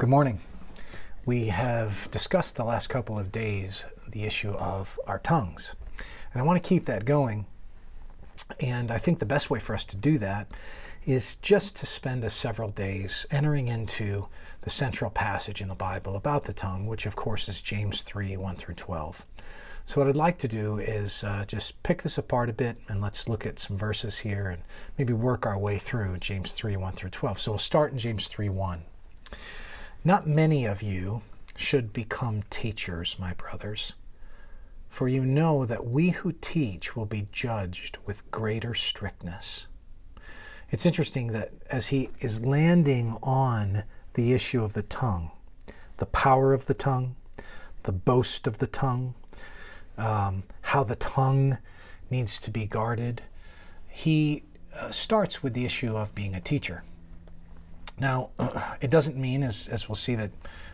Good morning. We have discussed the last couple of days the issue of our tongues, and I want to keep that going. And I think the best way for us to do that is just to spend several days entering into the central passage in the Bible about the tongue, which of course is James 3:1 through 12. So what I'd like to do is just pick this apart a bit, and let's look at some verses here and maybe work our way through James 3:1 through 12. So we'll start in James 3:1. Not many of you should become teachers, my brothers, for you know that we who teach will be judged with greater strictness. It's interesting that as he is landing on the issue of the tongue, the power of the tongue, the boast of the tongue, how the tongue needs to be guarded, he starts with the issue of being a teacher. Now, it doesn't mean, as we'll see, that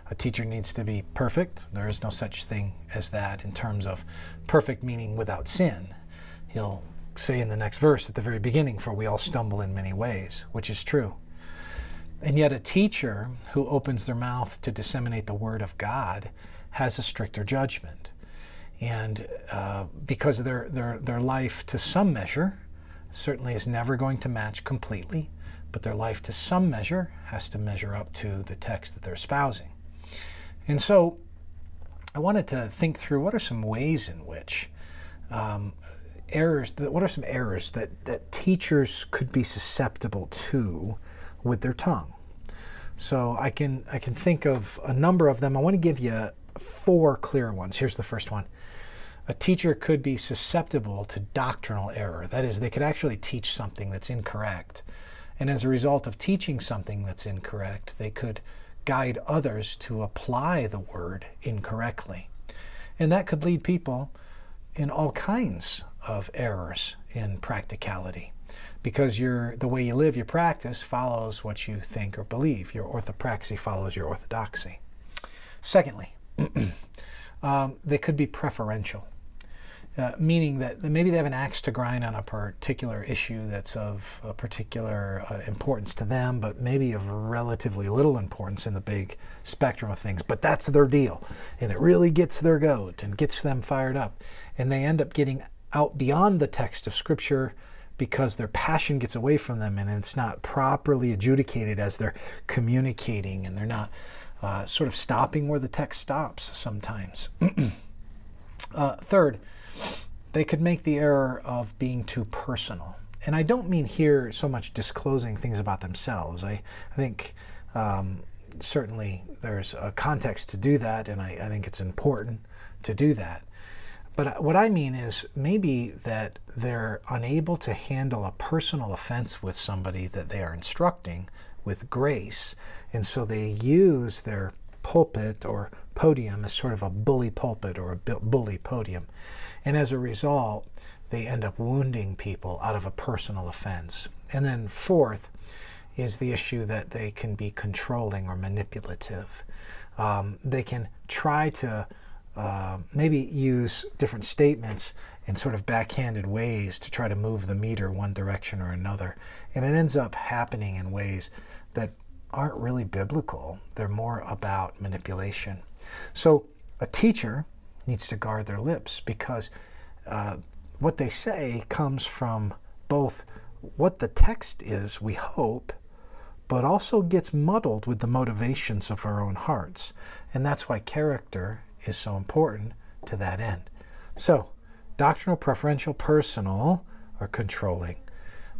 a teacher needs to be perfect. There is no such thing as that in terms of perfect meaning without sin. He'll say in the next verse at the very beginning, for we all stumble in many ways, which is true. And yet a teacher who opens their mouth to disseminate the word of God has a stricter judgment. And because their life to some measure certainly is never going to match completely, but their life to some measure has to measure up to the text that they're espousing. And so I wanted to think through what are some ways in which errors that teachers could be susceptible to with their tongue. So I can think of a number of them. I want to give you four clear ones. Here's the first one. A teacher could be susceptible to doctrinal error. That is, they could actually teach something that's incorrect. And as a result of teaching something that's incorrect, they could guide others to apply the word incorrectly. And that could lead people in all kinds of errors in practicality, because the way you live, your practice, follows what you think or believe. Your orthopraxy follows your orthodoxy. Secondly, they could be preferential. Meaning that maybe they have an axe to grind on a particular issue that's of a particular importance to them, but maybe of relatively little importance in the big spectrum of things. But that's their deal, and it really gets their goat and gets them fired up. And they end up getting out beyond the text of Scripture because their passion gets away from them, and it's not properly adjudicated as they're communicating, and they're not sort of stopping where the text stops sometimes. Third, they could make the error of being too personal. And I don't mean here so much disclosing things about themselves. I think certainly there's a context to do that, and I think it's important to do that. But what I mean is maybe that they're unable to handle a personal offense with somebody that they are instructing with grace, and so they use their pulpit or podium as sort of a bully pulpit or a bully podium. And as a result, they end up wounding people out of a personal offense. And then fourth is the issue that they can be controlling or manipulative. They can try to maybe use different statements in sort of backhanded ways to try to move the meter one direction or another. And it ends up happening in ways that aren't really biblical. They're more about manipulation. So a teacher needs to guard their lips, because what they say comes from both what the text is, we hope, but also gets muddled with the motivations of our own hearts. And that's why character is so important to that end. So doctrinal, preferential, personal, or controlling.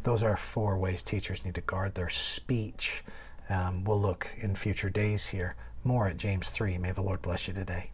Those are four ways teachers need to guard their speech. We'll look in future days here more at James 3. May the Lord bless you today.